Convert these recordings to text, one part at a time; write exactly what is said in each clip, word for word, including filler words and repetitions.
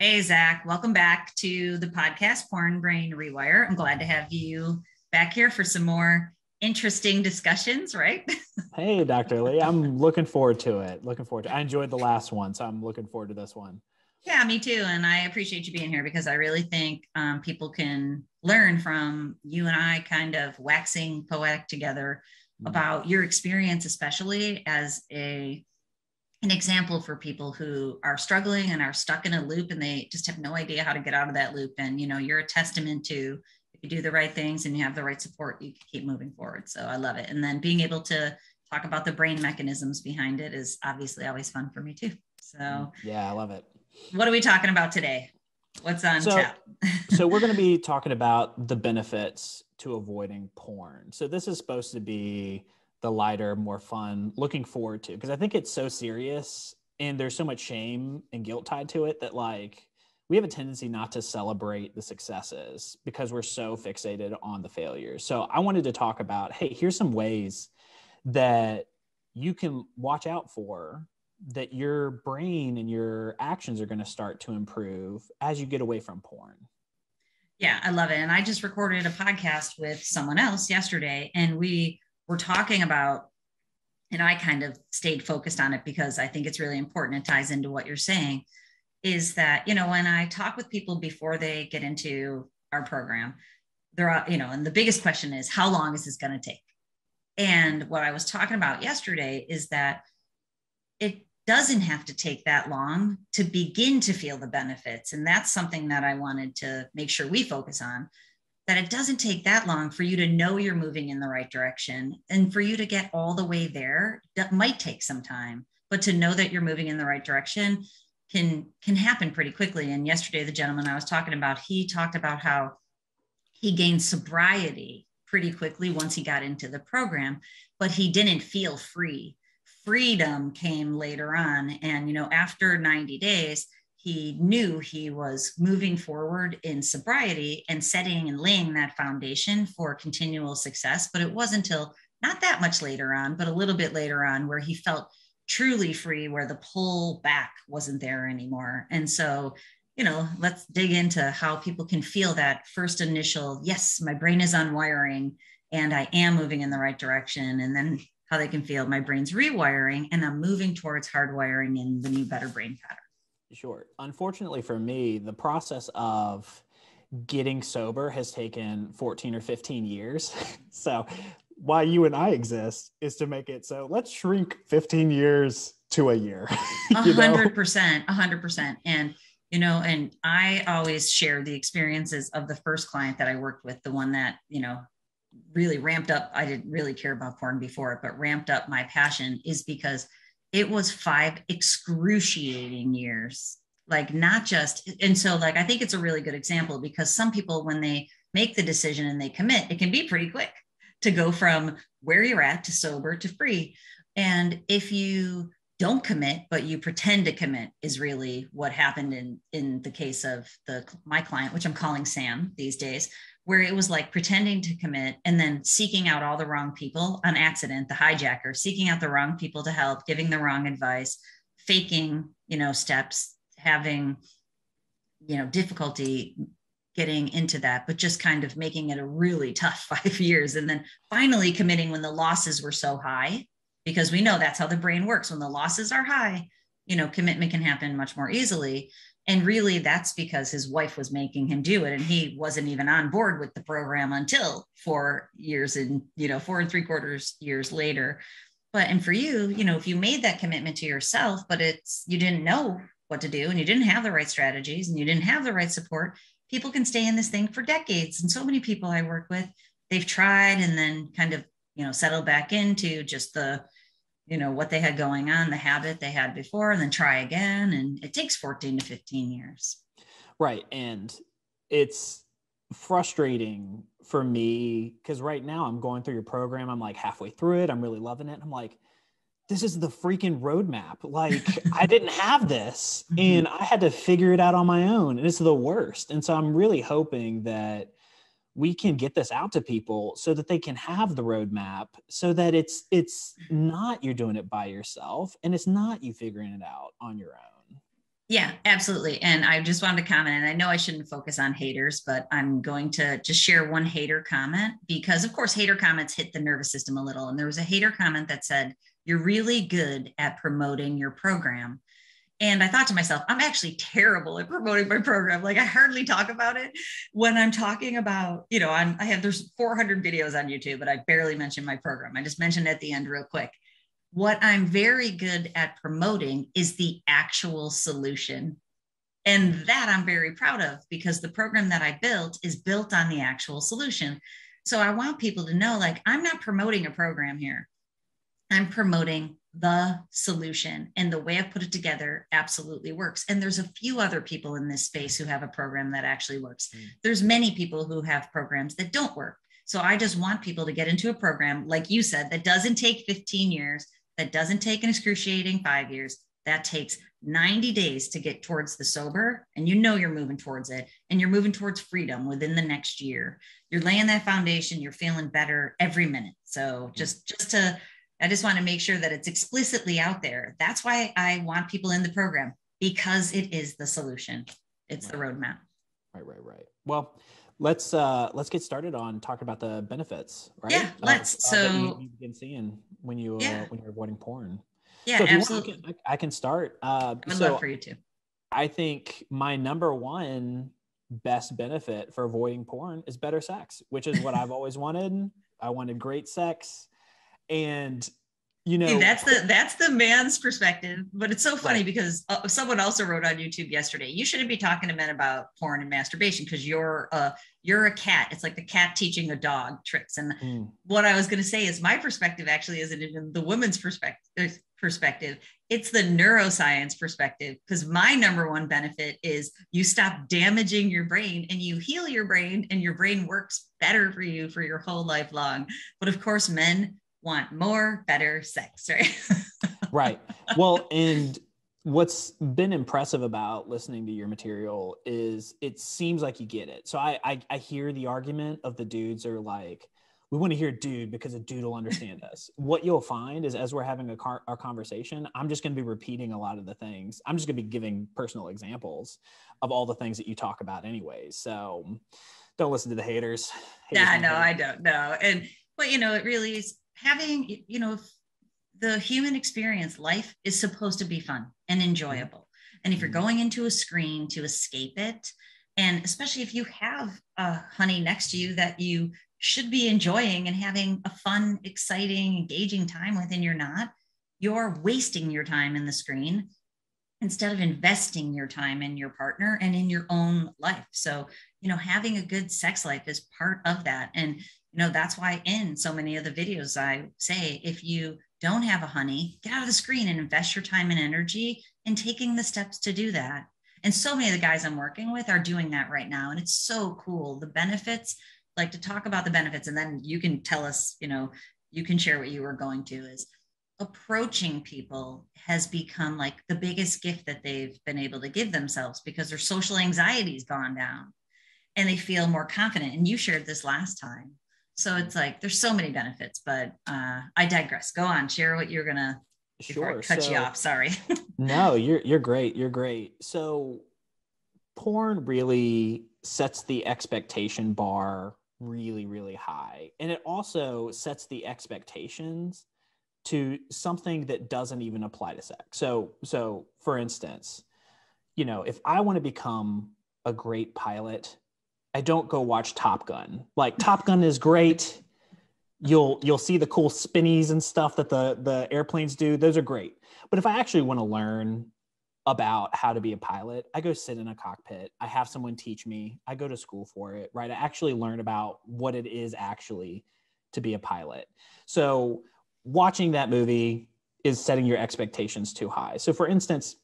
Hey, Zach, welcome back to the podcast, Porn Brain Rewire. I'm glad to have you back here for some more interesting discussions, right? Hey, Doctor Lee, I'm looking forward to it. Looking forward to it. I enjoyed the last one, so I'm looking forward to this one. Yeah, me too. And I appreciate you being here because I really think um, people can learn from you and I kind of waxing poetic together mm-hmm. about your experience, especially as a an example for people who are struggling and are stuck in a loop and they just have no idea how to get out of that loop. And, you know, you're a testament to, if you do the right things and you have the right support, you can keep moving forward. So I love it. And then being able to talk about the brain mechanisms behind it is obviously always fun for me too. So yeah, I love it. What are we talking about today? What's on so, tap? So we're going to be talking about the benefits to avoiding porn. So this is supposed to be the lighter, more fun, looking forward to, because I think it's so serious and there's so much shame and guilt tied to it that like we have a tendency not to celebrate the successes because we're so fixated on the failures. So I wanted to talk about, hey, here's some ways that you can watch out for that your brain and your actions are going to start to improve as you get away from porn. Yeah, I love it. And I just recorded a podcast with someone else yesterday and we We're talking about, and I kind of stayed focused on it because I think it's really important. It ties into what you're saying is that, you know, when I talk with people before they get into our program, they're all, you know, and the biggest question is how long is this going to take? And what I was talking about yesterday is that it doesn't have to take that long to begin to feel the benefits. And that's something that I wanted to make sure we focus on, that it doesn't take that long for you to know you're moving in the right direction. And for you to get all the way there, that might take some time, but to know that you're moving in the right direction can, can happen pretty quickly. And yesterday, the gentleman I was talking about, he talked about how he gained sobriety pretty quickly once he got into the program, but he didn't feel free. Freedom came later on. And, you know, after ninety days, he knew he was moving forward in sobriety and setting and laying that foundation for continual success. But it wasn't until not that much later on, but a little bit later on where he felt truly free, where the pull back wasn't there anymore. And so, you know, let's dig into how people can feel that first initial, yes, my brain is unwiring and I am moving in the right direction. And then how they can feel my brain's rewiring and I'm moving towards hardwiring in the new, better brain pattern. Sure. Unfortunately for me, the process of getting sober has taken fourteen or fifteen years. So why you and I exist is to make it so let's shrink fifteen years to a year. A hundred percent, a hundred percent. And, you know, and I always share the experiences of the first client that I worked with, the one that, you know, really ramped up. I didn't really care about porn before, but ramped up my passion is because it was five excruciating years, like not just, and so like, I think it's a really good example because some people, when they make the decision and they commit, it can be pretty quick to go from where you're at to sober to free. And if you don't commit, but you pretend to commit is really what happened in, in the case of the, my client, which I'm calling Sam these days, where it was like pretending to commit and then seeking out all the wrong people on accident, the hijacker, seeking out the wrong people to help, giving the wrong advice, faking, you know, steps, having, you know, difficulty getting into that, but just kind of making it a really tough five years. And then finally committing when the losses were so high, because we know that's how the brain works. When the losses are high, you know, commitment can happen much more easily. And really, that's because his wife was making him do it. And he wasn't even on board with the program until four years and, you know, four and three quarters years later. But, and for you, you know, if you made that commitment to yourself, but it's, you didn't know what to do and you didn't have the right strategies and you didn't have the right support, people can stay in this thing for decades. And so many people I work with, they've tried and then kind of, you know, settle back into just the, you know, what they had going on, the habit they had before, and then try again. And it takes fourteen to fifteen years. Right. And it's frustrating for me because right now I'm going through your program. I'm like halfway through it. I'm really loving it. I'm like, this is the freaking roadmap. Like I didn't have this and I had to figure it out on my own and it's the worst. And so I'm really hoping that we can get this out to people so that they can have the roadmap so that it's, it's not you're doing it by yourself and it's not you figuring it out on your own. Yeah, absolutely. And I just wanted to comment, and I know I shouldn't focus on haters, but I'm going to just share one hater comment because, of course, hater comments hit the nervous system a little. And there was a hater comment that said, "You're really good at promoting your program." And I thought to myself, I'm actually terrible at promoting my program. Like, I hardly talk about it when I'm talking about, you know, I'm, I have, there's four hundred videos on YouTube, but I barely mentioned my program. I just mentioned at the end real quick. What I'm very good at promoting is the actual solution. And that I'm very proud of, because the program that I built is built on the actual solution. So I want people to know, like, I'm not promoting a program here. I'm promoting the solution, and the way I've put it together absolutely works. And there's a few other people in this space who have a program that actually works. Mm. There's many people who have programs that don't work. So I just want people to get into a program, like you said, that doesn't take fifteen years, that doesn't take an excruciating five years, that takes ninety days to get towards the sober. And you know, you're moving towards it, and you're moving towards freedom within the next year. You're laying that foundation, you're feeling better every minute. So just, mm. just to, I just want to make sure that it's explicitly out there. That's why I want people in the program, because it is the solution. It's right. The roadmap. Right, right, right. Well, let's uh, let's get started on talking about the benefits, right? Yeah, let's. Uh, so that you, you begin seeing when you yeah. uh, when you're avoiding porn. Yeah, so absolutely. Want, I, can, I can start. Uh, I would so love for you to. I think my number one best benefit for avoiding porn is better sex, which is what I've always wanted. I wanted great sex. And, you know, hey, that's the, that's the man's perspective, but it's so funny right. because uh, someone also wrote on YouTube yesterday, you shouldn't be talking to men about porn and masturbation, because you're a, you're a cat. It's like the cat teaching a dog tricks. And mm. what I was going to say is my perspective actually isn't even the women's perspective perspective. It's the neuroscience perspective, because my number one benefit is you stop damaging your brain and you heal your brain, and your brain works better for you for your whole life long. But of course, men want more, better sex, right? Right. Well, and what's been impressive about listening to your material is it seems like you get it. So I, I, I hear the argument of the dudes are like, we want to hear dude because a dude will understand us. What you'll find is as we're having a car, our conversation, I'm just going to be repeating a lot of the things. I'm just going to be giving personal examples of all the things that you talk about anyways. So don't listen to the haters. haters yeah, no, haters. I don't know. And, but you know, it really is, having, you know, the human experience, life is supposed to be fun and enjoyable. And if you're going into a screen to escape it, and especially if you have a honey next to you that you should be enjoying and having a fun, exciting, engaging time with, and you're not, you're wasting your time in the screen instead of investing your time in your partner and in your own life. So, you know, having a good sex life is part of that. And you know, that's why in so many of the videos, I say, if you don't have a honey, get out of the screen and invest your time and energy in taking the steps to do that. And so many of the guys I'm working with are doing that right now. And it's so cool. The benefits, like to talk about the benefits, and then you can tell us, you know, you can share what you were going to, is approaching people has become like the biggest gift that they've been able to give themselves, because their social anxiety has gone down and they feel more confident. And you shared this last time. So it's like, there's so many benefits, but uh, I digress. Go on, share what you're going to sure. cut so, you off. Sorry. No, you're, you're great. You're great. So porn really sets the expectation bar really, really high. And it also sets the expectations to something that doesn't even apply to sex. So, so for instance, you know, if I want to become a great pilot, I don't go watch Top Gun. Like, Top Gun is great. You'll you'll see the cool spinnies and stuff that the, the airplanes do. Those are great. But if I actually want to learn about how to be a pilot, I go sit in a cockpit. I have someone teach me. I go to school for it, right? I actually learn about what it is actually to be a pilot. So watching that movie is setting your expectations too high. So for instance,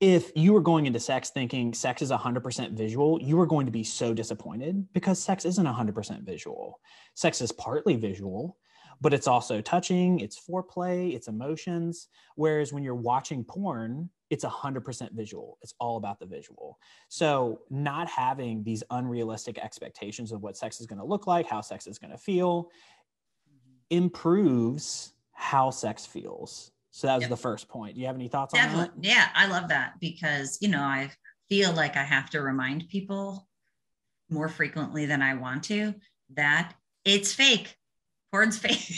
if you were going into sex thinking sex is one hundred percent visual, you are going to be so disappointed, because sex isn't one hundred percent visual. Sex is partly visual, but it's also touching, it's foreplay, it's emotions. Whereas when you're watching porn, it's one hundred percent visual. It's all about the visual. So not having these unrealistic expectations of what sex is going to look like, how sex is going to feel, improves how sex feels. So that was yep. the first point. Do you have any thoughts Definitely. on that? Yeah, I love that, because, you know, I feel like I have to remind people more frequently than I want to that it's fake. Porn's fake.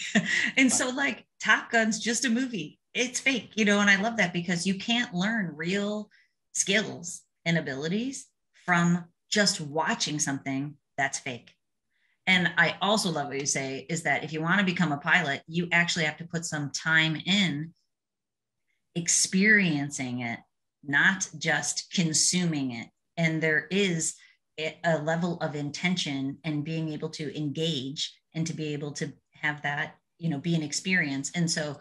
And right. so like Top Gun's just a movie. It's fake, you know, and I love that, because you can't learn real skills and abilities from just watching something that's fake. And I also love what you say is that if you want to become a pilot, you actually have to put some time in experiencing it, not just consuming it. And there is a level of intention and being able to engage and to be able to have that, you know, be an experience. And so,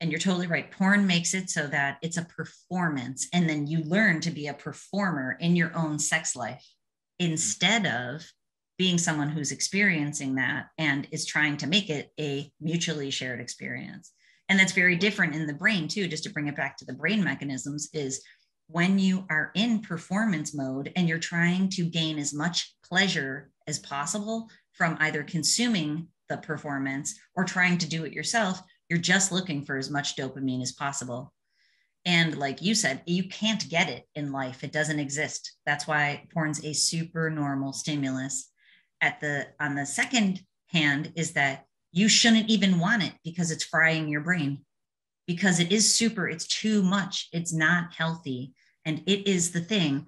and you're totally right. Porn makes it so that it's a performance. And then you learn to be a performer in your own sex life instead of being someone who's experiencing that and is trying to make it a mutually shared experience. And that's very different in the brain too, just to bring it back to the brain mechanisms, is when you are in performance mode and you're trying to gain as much pleasure as possible from either consuming the performance or trying to do it yourself, you're just looking for as much dopamine as possible. And like you said, you can't get it in life. It doesn't exist. That's why porn's a super normal stimulus. At the, on the second hand is that you shouldn't even want it, because it's frying your brain, because it is super, it's too much. It's not healthy. And it is the thing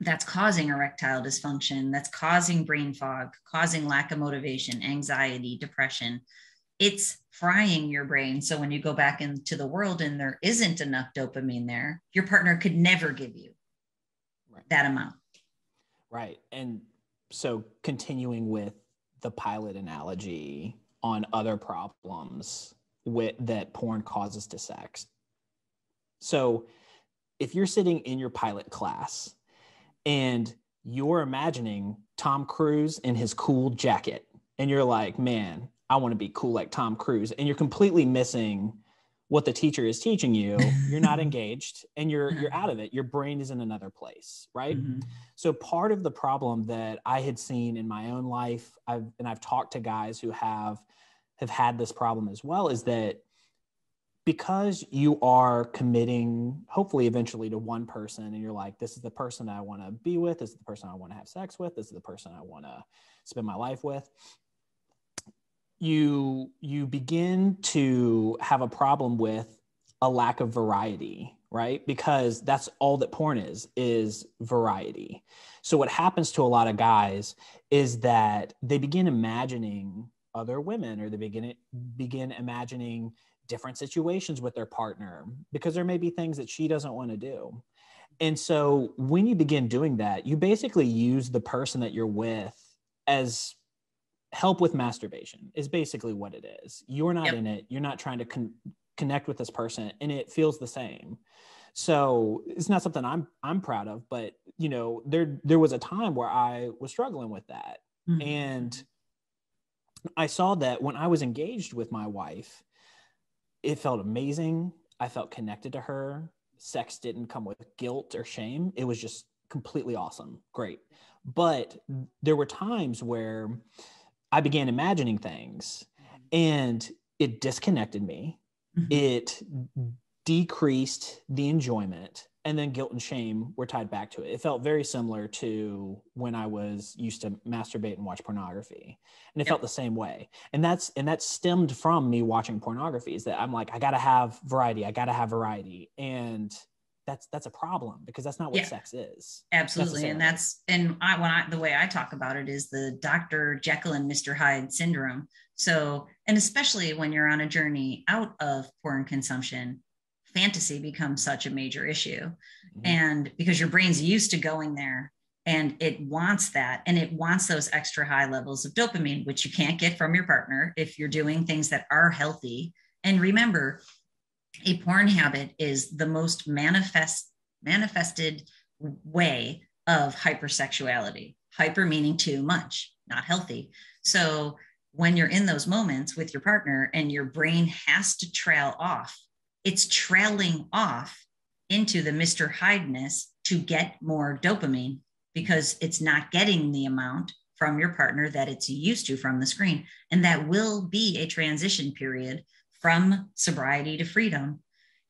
that's causing erectile dysfunction, that's causing brain fog, causing lack of motivation, anxiety, depression. It's frying your brain. So when you go back into the world and there isn't enough dopamine there, your partner could never give you right. that amount. Right. And so continuing with the pilot analogy on other problems with that porn causes to sex. So if you're sitting in your pilot class and you're imagining Tom Cruise in his cool jacket and you're like, man, I want to be cool like Tom Cruise, and you're completely missing what the teacher is teaching you, you're not engaged and you're, you're out of it. Your brain is in another place, right? Mm-hmm. So part of the problem that I had seen in my own life, I've, and I've talked to guys who have, have had this problem as well, is that because you are committing, hopefully eventually, to one person and you're like, this is the person I want to be with, this is the person I want to have sex with, this is the person I want to spend my life with. you you begin to have a problem with a lack of variety, right? Because that's all that porn is, is variety. So what happens to a lot of guys is that they begin imagining other women, or they begin, begin imagining different situations with their partner, because there may be things that she doesn't want to do. And so when you begin doing that, you basically use the person that you're with as help with masturbation is basically what it is. You're not yep. in it. You're not trying to con- connect with this person, and it feels the same. So it's not something I'm, I'm proud of, but you know, there, there was a time where I was struggling with that. Mm-hmm. And I saw that when I was engaged with my wife, it felt amazing. I felt connected to her. Sex didn't come with guilt or shame. It was just completely awesome. Great. But there were times where I began imagining things, and it disconnected me. Mm-hmm. It decreased the enjoyment, and then guilt and shame were tied back to it. It felt very similar to when I was used to masturbate and watch pornography, and it yep. felt the same way. And that's, and that stemmed from me watching pornography, is that I'm like, I got to have variety. I got to have variety. And that's, that's a problem, because that's not what yeah, sex is. Absolutely. That's and that's, and I, when I, the way I talk about it is the Doctor Jekyll and Mister Hyde syndrome. So, and especially when you're on a journey out of porn consumption, fantasy becomes such a major issue. Mm-hmm. And because your brain's used to going there, and it wants that, and it wants those extra high levels of dopamine, which you can't get from your partner if you're doing things that are healthy. And remember, a porn habit is the most manifest manifested way of hypersexuality. Hyper meaning too much, not healthy. So when you're in those moments with your partner and your brain has to trail off, it's trailing off into the Mister Hyde-ness to get more dopamine, because it's not getting the amount from your partner that it's used to from the screen. And that will be a transition period from sobriety to freedom.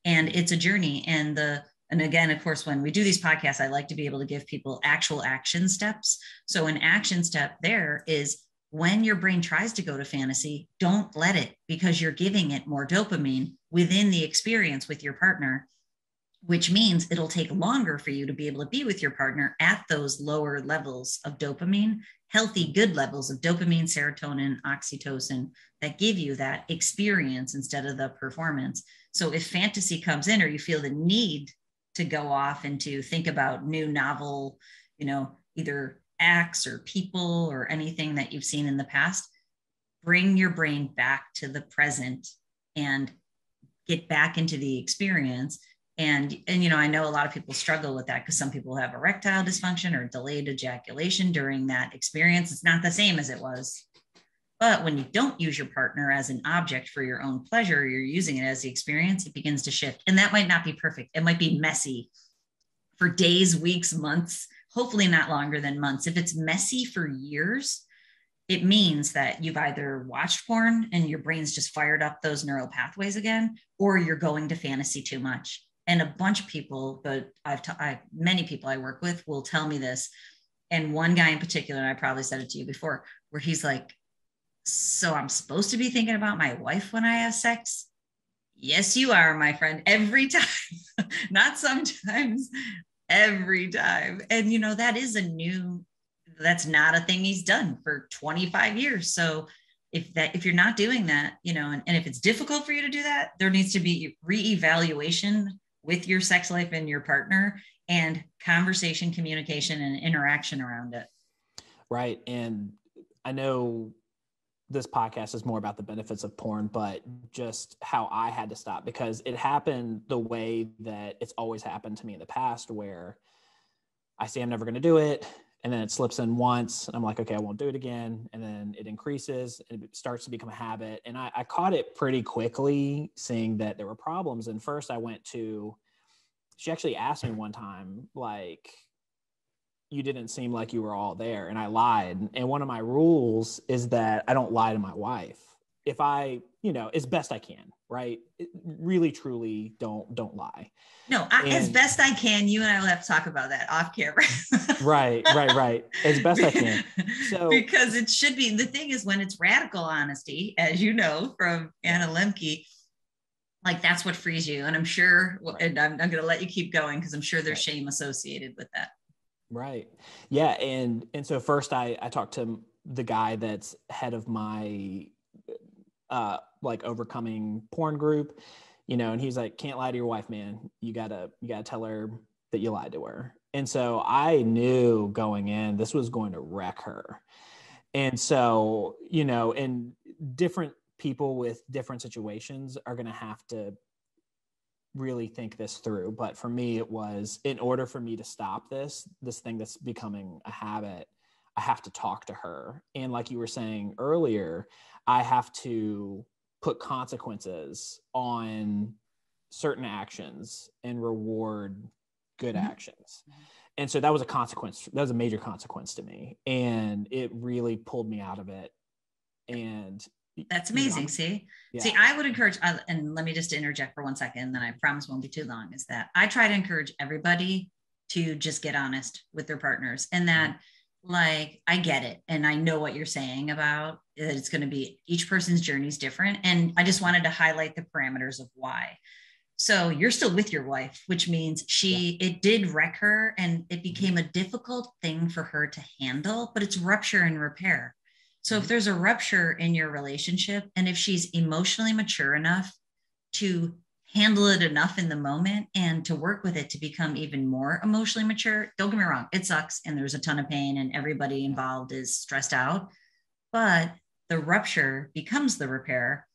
And it's a journey. And the, and again, of course, when we do these podcasts, I like to be able to give people actual action steps. So an action step there is, when your brain tries to go to fantasy, don't let it, because you're giving it more dopamine within the experience with your partner, which means it'll take longer for you to be able to be with your partner at those lower levels of dopamine, healthy, good levels of dopamine, serotonin, oxytocin that give you that experience instead of the performance. So if fantasy comes in, or you feel the need to go off and to think about new novel, you know, either acts or people or anything that you've seen in the past, bring your brain back to the present and get back into the experience. And, and, you know, I know a lot of people struggle with that because some people have erectile dysfunction or delayed ejaculation during that experience. It's not the same as it was. But when you don't use your partner as an object for your own pleasure, you're using it as the experience, it begins to shift. And that might not be perfect. It might be messy for days, weeks, months, hopefully not longer than months. If it's messy for years, it means that you've either watched porn and your brain's just fired up those neural pathways again, or you're going to fantasy too much. And a bunch of people, but I've, t- I've many people I work with will tell me this. And one guy in particular, and I probably said it to you before, where he's like, so I'm supposed to be thinking about my wife when I have sex? Yes, you are, my friend, every time, not sometimes, every time. And, you know, that is a new, that's not a thing he's done for twenty-five years. So if that, if you're not doing that, you know, and, and if it's difficult for you to do that, there needs to be reevaluation with your sex life and your partner, and conversation, communication, and interaction around it. Right. And I know this podcast is more about the benefits of porn, but just how I had to stop, because it happened the way that it's always happened to me in the past, where I say I'm never going to do it, and then it slips in once, and I'm like, okay, I won't do it again. And then it increases and it starts to become a habit. And I, I caught it pretty quickly, seeing that there were problems. And first I went to, she actually asked me one time, like, you didn't seem like you were all there. And I lied. And one of my rules is that I don't lie to my wife. If I, you know, as best I can, right? Really, truly don't, don't lie. No, I, and, as best I can, you and I will have to talk about that off camera. Right, right, right. As best I can. So, because it should be, the thing is, when it's radical honesty, as you know, from Anna Lemke, like that's what frees you. And I'm sure, right. and I'm, I'm going to let you keep going, because I'm sure there's right. shame associated with that. Right. Yeah. And, and so first I, I talked to the guy that's head of my, uh, like overcoming porn group, you know, and he's like, can't lie to your wife, man. You gotta, you gotta tell her that you lied to her. And so I knew going in, this was going to wreck her. And so, you know, and different people with different situations are going to have to really think this through. But for me, it was, in order for me to stop this, this thing that's becoming a habit, I have to talk to her. And like you were saying earlier, I have to put consequences on certain actions and reward good mm-hmm. actions. And so that was a consequence. That was a major consequence to me. And it really pulled me out of it. And that's amazing. You know, see, yeah. see, I would encourage, uh, and let me just interject for one second, then I promise won't be too long, is that I try to encourage everybody to just get honest with their partners. And that mm-hmm. like, I get it. And I know what you're saying about that. It's going to be, each person's journey is different. And I just wanted to highlight the parameters of why. So you're still with your wife, which means she, yeah. it did wreck her, and it became a difficult thing for her to handle, but it's rupture and repair. So if there's a rupture in your relationship, and if she's emotionally mature enough to handle it enough in the moment and to work with it to become even more emotionally mature, don't get me wrong, it sucks. And there's a ton of pain, and everybody involved is stressed out, but the rupture becomes the repair.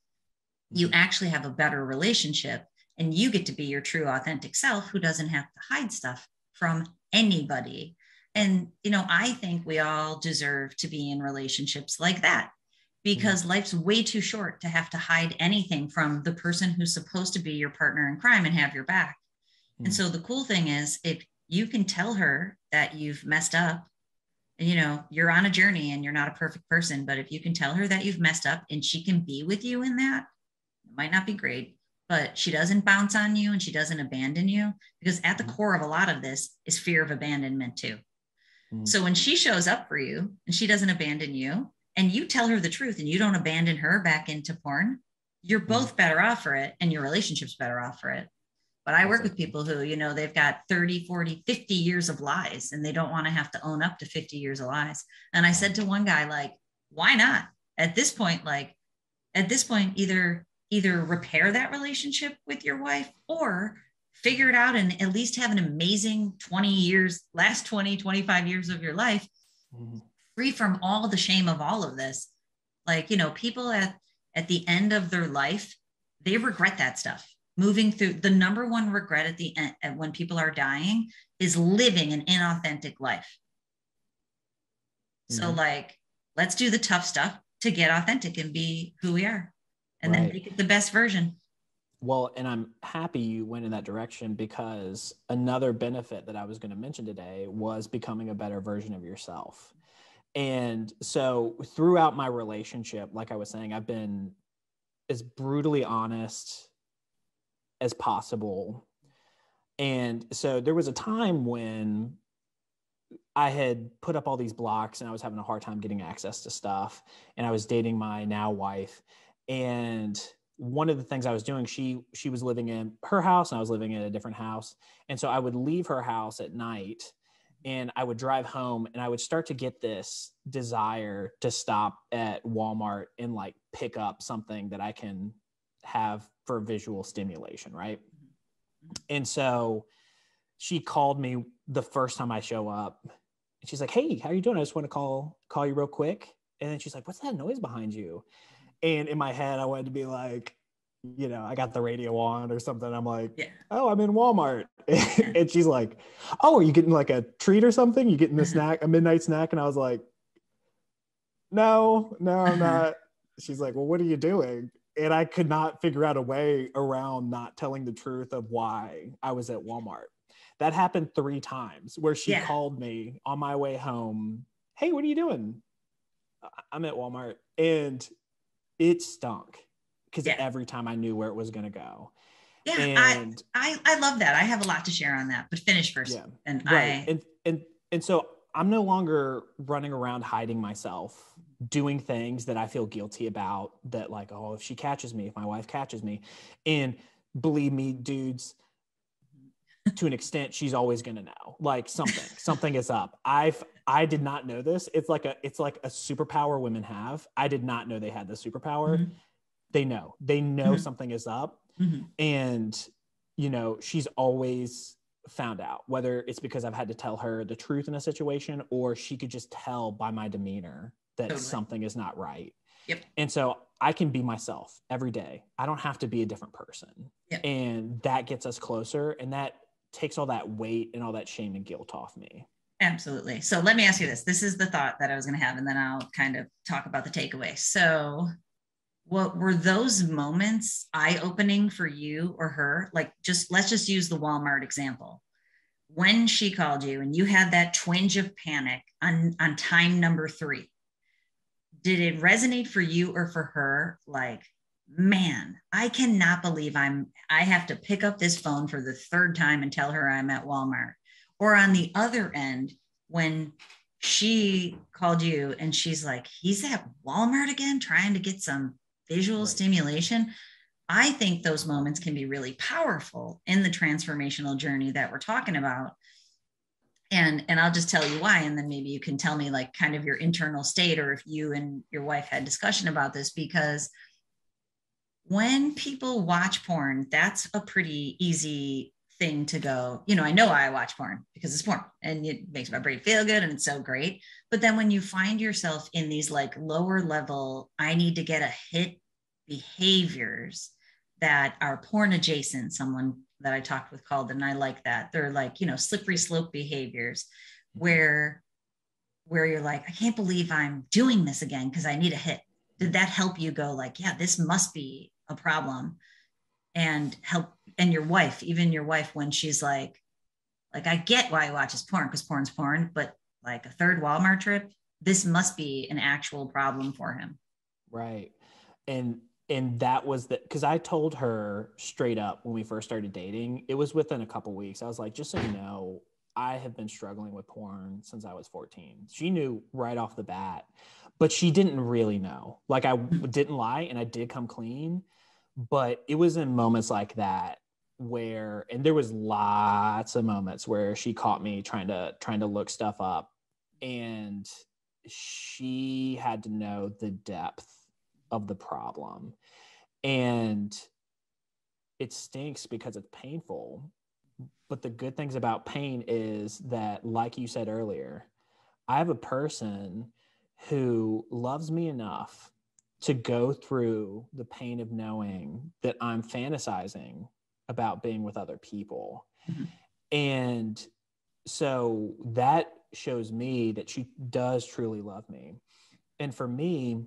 You actually have a better relationship, and you get to be your true authentic self who doesn't have to hide stuff from anybody. And, you know, I think we all deserve to be in relationships like that, because mm-hmm. life's way too short to have to hide anything from the person who's supposed to be your partner in crime and have your back. Mm-hmm. And so the cool thing is, if you can tell her that you've messed up, and, you know, you're on a journey and you're not a perfect person, but if you can tell her that you've messed up and she can be with you in that, might not be great, but she doesn't bounce on you and she doesn't abandon you, because at the mm-hmm. core of a lot of this is fear of abandonment too. Mm-hmm. So when she shows up for you and she doesn't abandon you, and you tell her the truth and you don't abandon her back into porn, you're both mm-hmm. better off for it, and your relationship's better off for it. But I work with people who, you know, they've got thirty, forty, fifty years of lies, and they don't want to have to own up to fifty years of lies. And I said to one guy, like, why not? At this point, like, at this point, either either repair that relationship with your wife or figure it out and at least have an amazing twenty years, last twenty, twenty-five years of your life, mm-hmm. free from all the shame of all of this. Like, you know, people at, at the end of their life, they regret that stuff. Moving through, the number one regret at the end, at when people are dying, is living an inauthentic life. Mm-hmm. So like, let's do the tough stuff to get authentic and be who we are, and right. then make it the best version. Well, and I'm happy you went in that direction, because another benefit that I was going to mention today was becoming a better version of yourself. And so throughout my relationship, like I was saying, I've been as brutally honest as possible. And so there was a time when I had put up all these blocks and I was having a hard time getting access to stuff. And I was dating my now wife. And one of the things I was doing, she, she was living in her house and I was living in a different house. And so I would leave her house at night and I would drive home, and I would start to get this desire to stop at Walmart and like pick up something that I can have for visual stimulation, right? And so she called me the first time I show up, and she's like, "Hey, how are you doing? I just want to call call you real quick." And then she's like, "What's that noise behind you?" And in my head, I wanted to be like, you know, I got the radio on or something. I'm like, yeah. "Oh, I'm in Walmart." And she's like, "Oh, are you getting like a treat or something? You getting a snack, a midnight snack?" And I was like, "No, no, I'm not." She's like, "Well, what are you doing?" And I could not figure out a way around not telling the truth of why I was at Walmart. That happened three times where she yeah. called me on my way home. "Hey, what are you doing?" "I'm at Walmart." And it stunk, because yeah. every time I knew where it was going to go. Yeah, and I, I I love that. I have a lot to share on that, but finish first. Yeah, and right. I... And, and, and so I'm no longer running around hiding myself, doing things that I feel guilty about, that like, oh, if she catches me, if my wife catches me. And believe me, dudes, to an extent, she's always going to know, like something, something is up. I've, I did not know this. It's like a, it's like a superpower women have. I did not know they had the superpower. Mm-hmm. They know, they know mm-hmm. something is up. Mm-hmm. And, you know, she's always found out, whether it's because I've had to tell her the truth in a situation, or she could just tell by my demeanor that totally. Something is not right. Yep. And so I can be myself every day. I don't have to be a different person. Yep. And that gets us closer, and that takes all that weight and all that shame and guilt off me. Absolutely. So let me ask you this. This is the thought that I was going to have, and then I'll kind of talk about the takeaway. So what were those moments eye-opening for you or her? Like, just, let's just use the Walmart example. When she called you and you had that twinge of panic on, on time number three, did it resonate for you or for her? Like, man, I cannot believe I'm, I have to pick up this phone for the third time and tell her I'm at Walmart. Or on the other end, when she called you and she's like, he's at Walmart again, trying to get some visual right. stimulation. I think those moments can be really powerful in the transformational journey that we're talking about. And, and I'll just tell you why, and then maybe you can tell me like kind of your internal state, or if you and your wife had discussion about this, because when people watch porn, that's a pretty easy thing to go, you know, I know I watch porn because it's porn and it makes my brain feel good and it's so great. But then when you find yourself in these like lower level, I need to get a hit behaviors that are porn adjacent, someone that I talked with called, and I like that. They're like, you know, slippery slope behaviors where, where you're like, I can't believe I'm doing this again because I need a hit. Did that help you go like, yeah, this must be a problem? And help, and your wife, even your wife, when she's like, like, I get why he watches porn because porn's porn, but like a third Walmart trip, this must be an actual problem for him. Right. And And that was the, because I told her straight up when we first started dating, it was within a couple weeks. I was like, just so you know, I have been struggling with porn since I was fourteen. She knew right off the bat, but she didn't really know. Like, I didn't lie and I did come clean, but it was in moments like that where, and there was lots of moments where she caught me trying to, trying to look stuff up, and she had to know the depth of the problem. And it stinks because it's painful, but the good things about pain is that, like you said earlier, I have a person who loves me enough to go through the pain of knowing that I'm fantasizing about being with other people. Mm-hmm. And so that shows me that she does truly love me. And for me,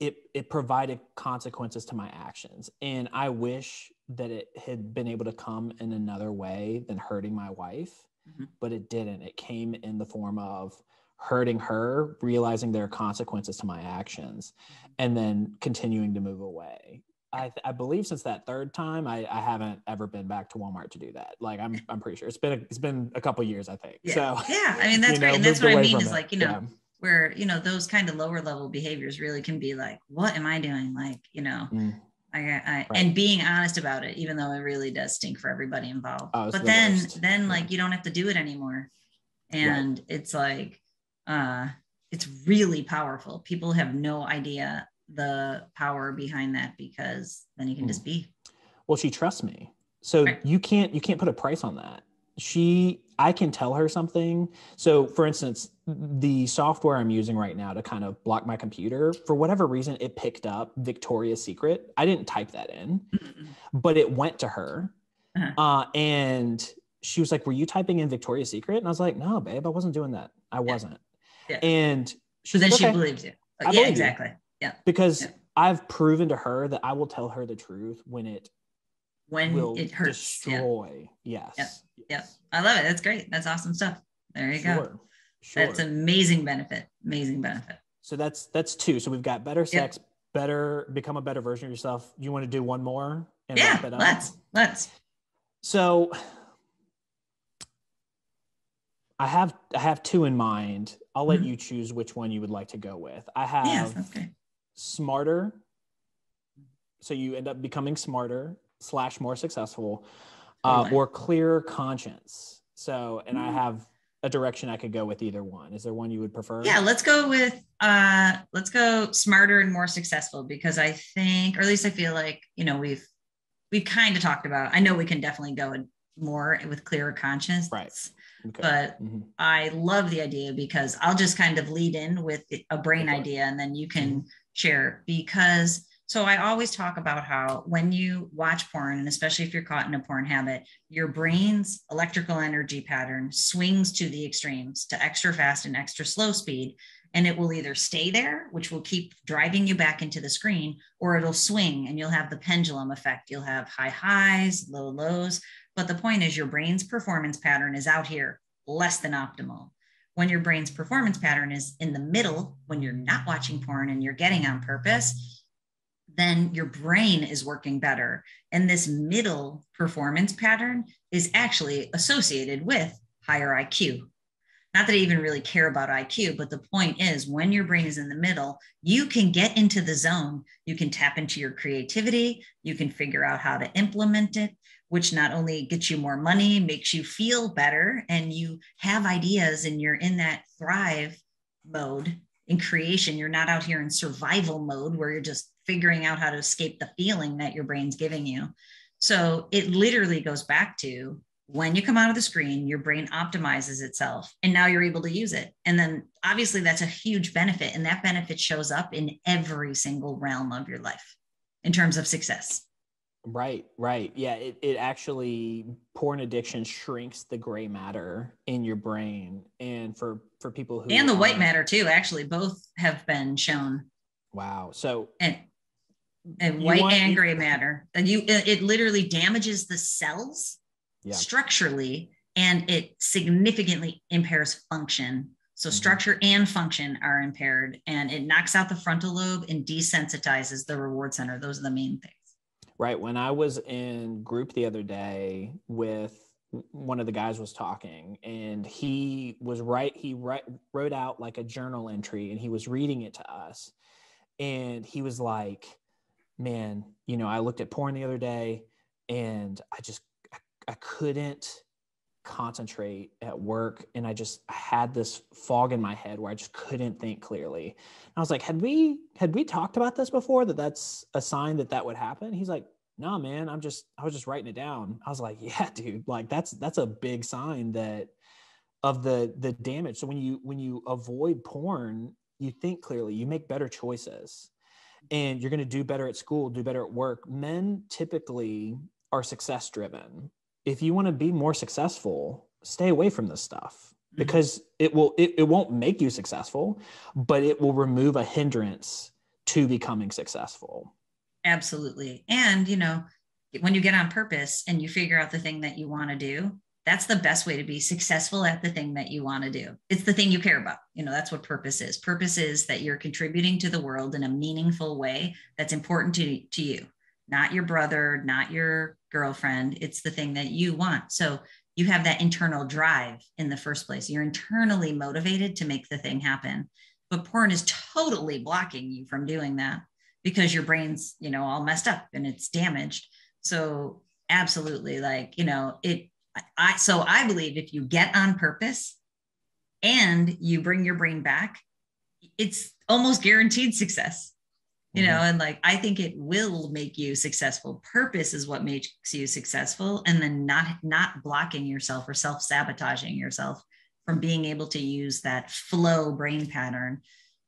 it it provided consequences to my actions. And I wish that it had been able to come in another way than hurting my wife, mm-hmm. but it didn't. It came in the form of hurting her, realizing there are consequences to my actions, and then continuing to move away. I, I believe since that third time, I, I haven't ever been back to Walmart to do that. Like, I'm I'm pretty sure it's been a, it's been a couple years, I think. Yeah. So yeah, I mean, that's great, know, and that's what I mean is it. like you know. Yeah. Where, you know, those kind of lower level behaviors really can be like, what am I doing? Like, you know, mm. I, I right. and being honest about it, even though it really does stink for everybody involved. Oh, but the then, worst. then yeah. like, you don't have to do it anymore. And right. it's like, uh, it's really powerful. People have no idea the power behind that, because then you can mm. just be. Well, she trusts me. So right. you can't, you can't put a price on that. She, I can tell her something. So for instance, the software I'm using right now to kind of block my computer, for whatever reason, it picked up Victoria's Secret. I didn't type that in, but it went to her. Uh-huh. Uh, and she was like, were you typing in Victoria's Secret? And I was like, no, babe, I wasn't doing that. I wasn't. Yeah. Yeah. And she so then like, she okay, believed you. Like, yeah, exactly. You. Yeah. Because yeah. I've proven to her that I will tell her the truth when it when will it hurts. Destroy. Yeah. Yes. Yep. Yep. I love it. That's great. That's awesome stuff. There you sure. go. Sure. That's amazing benefit. Amazing benefit. So that's, that's two. So we've got better sex, yep. better, become a better version of yourself. You want to do one more? And yeah, wrap it up? let's, let's. So I have, I have two in mind. I'll let mm-hmm. you choose which one you would like to go with. I have yeah, okay. smarter. So you end up becoming smarter slash more successful, uh, totally. or clearer conscience. So, and mm-hmm. I have a direction I could go with either one. Is there one you would prefer? Yeah, let's go with, uh, let's go smarter and more successful, because I think, or at least I feel like, you know, we've, we've kind of talked about, I know we can definitely go more with clearer conscience, right? Okay. But mm-hmm. I love the idea, because I'll just kind of lead in with a brain okay. idea, and then you can mm-hmm. share, because so I always talk about how when you watch porn, and especially if you're caught in a porn habit, your brain's electrical energy pattern swings to the extremes, to extra fast and extra slow speed. And it will either stay there, which will keep driving you back into the screen, or it'll swing and you'll have the pendulum effect. You'll have high highs, low lows. But the point is, your brain's performance pattern is out here, less than optimal. When your brain's performance pattern is in the middle, when you're not watching porn and you're getting on purpose, then your brain is working better. And this middle performance pattern is actually associated with higher I Q. Not that I even really care about I Q, but the point is, when your brain is in the middle, you can get into the zone. You can tap into your creativity. You can figure out how to implement it, which not only gets you more money, makes you feel better, and you have ideas, and you're in that thrive mode in creation. You're not out here in survival mode where you're just figuring out how to escape the feeling that your brain's giving you. So it literally goes back to, when you come out of the screen, your brain optimizes itself, and now you're able to use it. And then obviously that's a huge benefit, and that benefit shows up in every single realm of your life in terms of success. Right, right. Yeah, it, it actually, porn addiction shrinks the gray matter in your brain. And for, for people who- And the white matter too, actually, both have been shown. Wow. So- and, And white want, and gray matter. And you, it, it literally damages the cells yeah. structurally, and it significantly impairs function. So structure and function are impaired, and it knocks out the frontal lobe and desensitizes the reward center. Those are the main things. Right. When I was in group the other day with one of the guys was talking, and he was right. He write, wrote out like a journal entry, and he was reading it to us. And he was like, man, you know, I looked at porn the other day, and I just, I, I couldn't concentrate at work. And I just had this fog in my head where I just couldn't think clearly. And I was like, had we, had we talked about this before, that that's a sign that that would happen? He's like, no, nah, man, I'm just, I was just writing it down. I was like, yeah, dude, like that's, that's a big sign that of the, the damage. So when you, when you avoid porn, you think clearly, you make better choices, and you're going to do better at school, do better at work. Men typically are success driven. If you want to be more successful, stay away from this stuff, because it will, it, it won't make you successful, but it will remove a hindrance to becoming successful. Absolutely. And, you know, when you get on purpose and you figure out the thing that you want to do, that's the best way to be successful at the thing that you want to do. It's the thing you care about. You know, that's what purpose is. Purpose is that you're contributing to the world in a meaningful way that's important to, to you. Not your brother, not your girlfriend. It's the thing that you want. So you have that internal drive in the first place. You're internally motivated to make the thing happen. But porn is totally blocking you from doing that, because your brain's, you know, all messed up and it's damaged. So absolutely. Like, you know, it, I, so I believe if you get on purpose and you bring your brain back, it's almost guaranteed success. You know, and like, I think it will make you successful. Purpose is what makes you successful. And then not, not blocking yourself or self-sabotaging yourself from being able to use that flow brain pattern.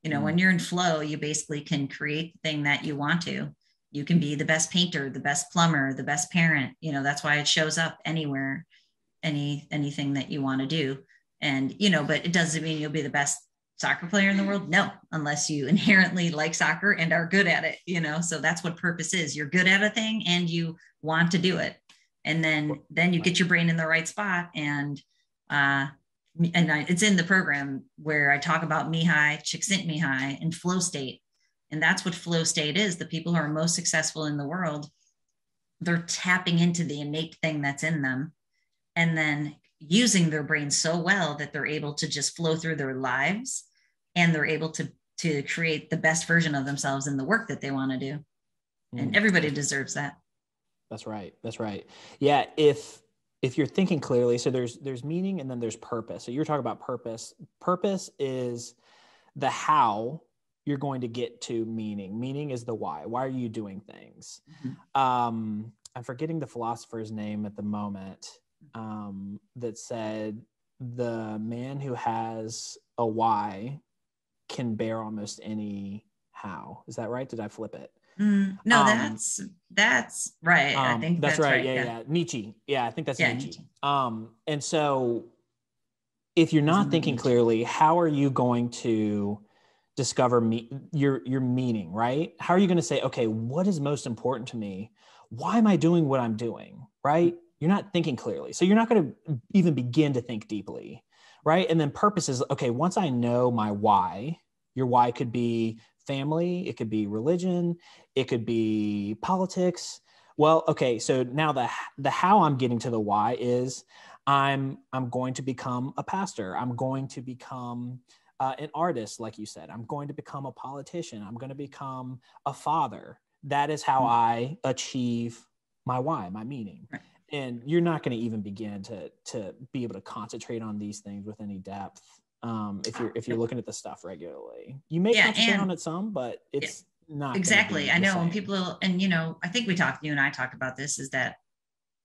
You know, mm-hmm. when you're in flow, you basically can create the thing that you want to. You can be the best painter, the best plumber, the best parent. You know, that's why it shows up anywhere, any, anything that you want to do. And, you know, but it doesn't mean you'll be the best soccer player in the world? No, unless you inherently like soccer and are good at it, you know? So that's what purpose is. You're good at a thing and you want to do it. And then, then you get your brain in the right spot. And, uh, and I, it's in the program where I talk about Mihaly Csikszentmihalyi and flow state. And that's what flow state is. The people who are most successful in the world, they're tapping into the innate thing that's in them. And then using their brain so well that they're able to just flow through their lives. And they're able to, to create the best version of themselves in the work that they want to do. And everybody deserves that. That's right. That's right. Yeah. If, if you're thinking clearly, so there's, there's meaning and then there's purpose. So you're talking about purpose. Purpose is the how you're going to get to meaning. Meaning is the why. Why are you doing things? Mm-hmm. Um, I'm forgetting the philosopher's name at the moment, um, that said the man who has a why can bear almost any how. Is that right? Did I flip it? Mm, no, um, that's, that's right. Um, I think that's, that's right. right. Yeah, yeah. yeah. Nietzsche. Yeah. I think that's yeah, Nietzsche. Nietzsche. Um, and so if you're not thinking Nietzsche. clearly, how are you going to discover me, your, your meaning, right? How are you going to say, okay, what is most important to me? Why am I doing what I'm doing? Right? You're not thinking clearly. So you're not going to even begin to think deeply. Right. And then purpose is, okay, once I know my why, your why could be family, it could be religion, it could be politics. Well, okay, so now the the how I'm getting to the why is I'm I'm going to become a pastor. I'm going to become uh, an artist, like you said. I'm going to become a politician. I'm going to become a father. That is how I achieve my why, my meaning. Right. And you're not going to even begin to to be able to concentrate on these things with any depth um, if you're if you're looking at the stuff regularly. You may yeah, concentrate and, on it some, but it's yeah, not exactly. I know when people and you know I think we talked. You and I talked about this. Is that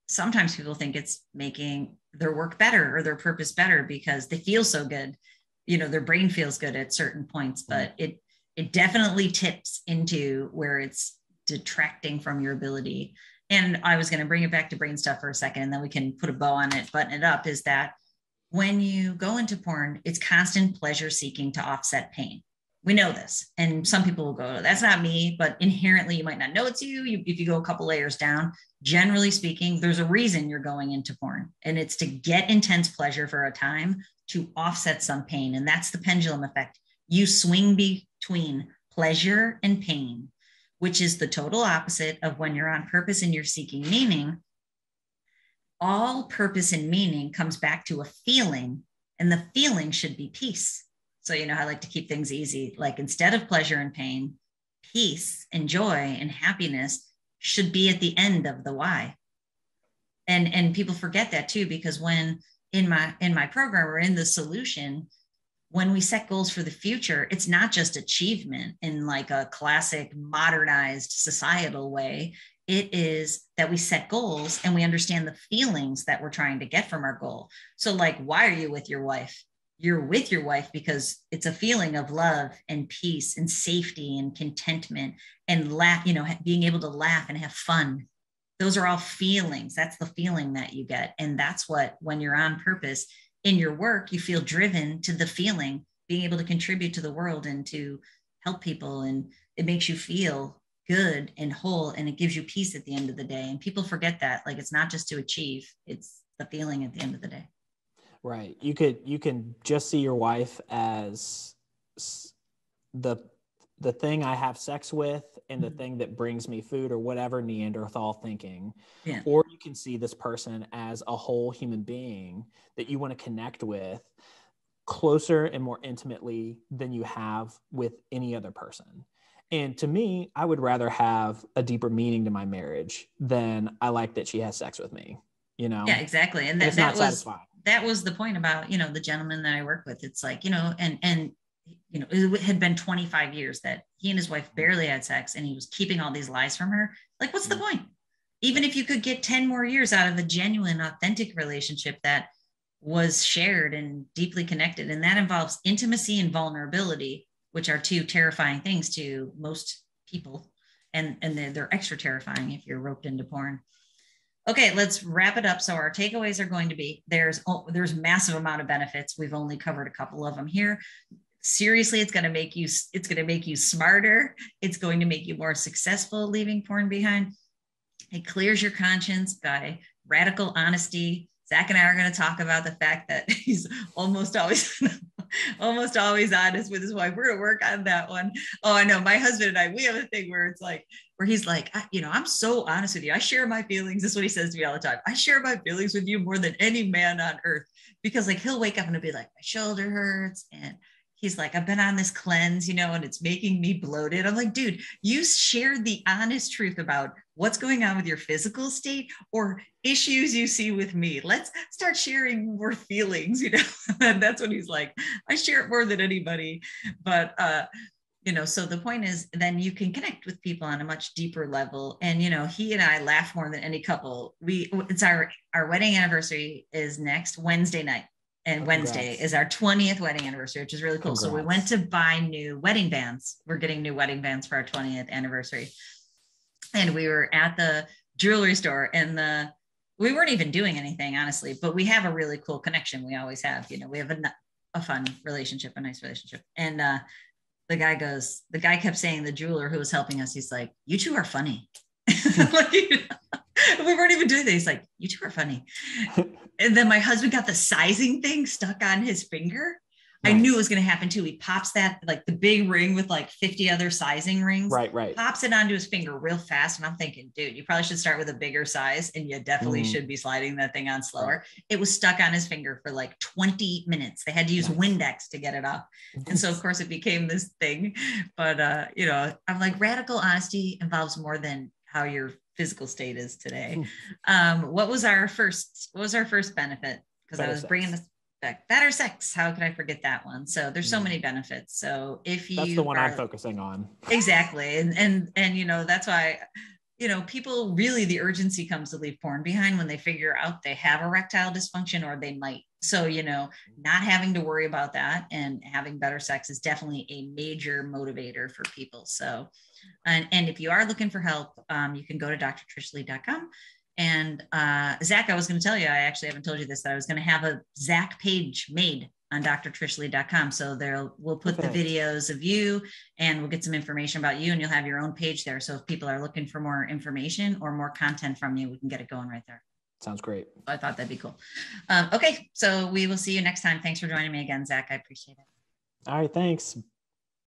sometimes people think it's making their work better or their purpose better because they feel so good. You know, their brain feels good at certain points, but it it definitely tips into where it's detracting from your ability. And I was going to bring it back to brain stuff for a second, and then we can put a bow on it, button it up, is that when you go into porn, it's constant pleasure seeking to offset pain. We know this. And some people will go, that's not me, but inherently you might not know it's you. you. If you go a couple layers down, generally speaking, there's a reason you're going into porn, and it's to get intense pleasure for a time to offset some pain. And that's the pendulum effect. You swing between pleasure and pain, which is the total opposite of when you're on purpose and you're seeking meaning. All purpose and meaning comes back to a feeling, and the feeling should be peace. So, you know, I like to keep things easy. Like, instead of pleasure and pain, peace and joy and happiness should be at the end of the why. And, and people forget that too, because when in my, in my program or in the solution, when we set goals for the future, it's not just achievement in like a classic modernized societal way. It is that we set goals and we understand the feelings that we're trying to get from our goal. So like, why are you with your wife? You're with your wife because it's a feeling of love and peace and safety and contentment and laugh, you know, being able to laugh and have fun. Those are all feelings. That's the feeling that you get. And that's what, when you're on purpose in your work, you feel driven to the feeling, being able to contribute to the world and to help people. And it makes you feel good and whole, and it gives you peace at the end of the day. And people forget that. Like, it's not just to achieve, it's the feeling at the end of the day. Right. You could, you can just see your wife as the, the thing I have sex with and the mm-hmm. thing that brings me food or whatever Neanderthal thinking, yeah. Or you can see this person as a whole human being that you want to connect with closer and more intimately than you have with any other person. And to me, I would rather have a deeper meaning to my marriage than I like that she has sex with me, you know? Yeah, exactly. And, that, and it's not that satisfying. Was- That was the point about, you know, the gentleman that I work with. It's like, you know, and, and, you know, it had been twenty-five years that he and his wife barely had sex, and he was keeping all these lies from her. Like, what's the point? Even if you could get ten more years out of a genuine, authentic relationship that was shared and deeply connected. And that involves intimacy and vulnerability, which are two terrifying things to most people. And, and they're, they're extra terrifying if you're roped into porn. Okay, let's wrap it up. So our takeaways are going to be, there's oh, there's massive amount of benefits. We've only covered a couple of them here. Seriously, it's going to make you it's going to make you smarter. It's going to make you more successful leaving porn behind. It clears your conscience by radical honesty. Zach and I are going to talk about the fact that he's almost always almost always honest with his wife. We're going to work on that one. Oh, I know. My husband and I, we have a thing where it's like, where he's like, I, you know, I'm so honest with you. I share my feelings. This is what he says to me all the time. I share my feelings with you more than any man on earth, because like, he'll wake up and he'll be like, my shoulder hurts. And he's like, I've been on this cleanse, you know, and it's making me bloated. I'm like, dude, you shared the honest truth about what's going on with your physical state or issues you see with me. Let's start sharing more feelings, you know, and that's what he's like. I share it more than anybody, but, uh, you know, so the point is, then you can connect with people on a much deeper level. And, you know, he and I laugh more than any couple. We, it's our, our wedding anniversary is next Wednesday night. And oh, Wednesday congrats. Is our twentieth wedding anniversary, which is really cool. Congrats. So we went to buy new wedding bands. We're getting new wedding bands for our twentieth anniversary. And we were at the jewelry store, and the, we weren't even doing anything, honestly, but we have a really cool connection. We always have, you know, we have a, a fun relationship, a nice relationship. And uh, the guy goes, the guy kept saying, the jeweler who was helping us, he's like, you two are funny. Like, you know, we weren't even doing that. He's like, you two are funny. And then my husband got the sizing thing stuck on his finger. Nice. I knew it was going to happen too. He pops that, like the big ring with like fifty other sizing rings, right, right. Pops it onto his finger real fast. And I'm thinking, dude, you probably should start with a bigger size, and you definitely mm. should be sliding that thing on slower. Right. It was stuck on his finger for like twenty minutes. They had to use nice. Windex to get it off. And so of course it became this thing, but uh, you know, I'm like, radical honesty involves more than how your physical state is today. Um, what was our first, what was our first benefit? Because I was sex. Bringing this back. Better sex. How could I forget that one? So there's so mm. many benefits. So if you, that's the one are, I'm focusing on. Exactly. And, and, and, you know, that's why, you know, people really, the urgency comes to leave porn behind when they figure out they have erectile dysfunction, or they might. So, you know, not having to worry about that and having better sex is definitely a major motivator for people. So, and, and if you are looking for help, um, you can go to dr trish leigh dot com. And uh, Zach, I was going to tell you, I actually haven't told you this, that I was going to have a Zach page made on D R trish leigh dot com. So there we'll put okay. the videos of you, and we'll get some information about you, and you'll have your own page there. So if people are looking for more information or more content from you, we can get it going right there. Sounds great. I thought that'd be cool. Um, okay. So we will see you next time. Thanks for joining me again, Zach. I appreciate it. All right. Thanks.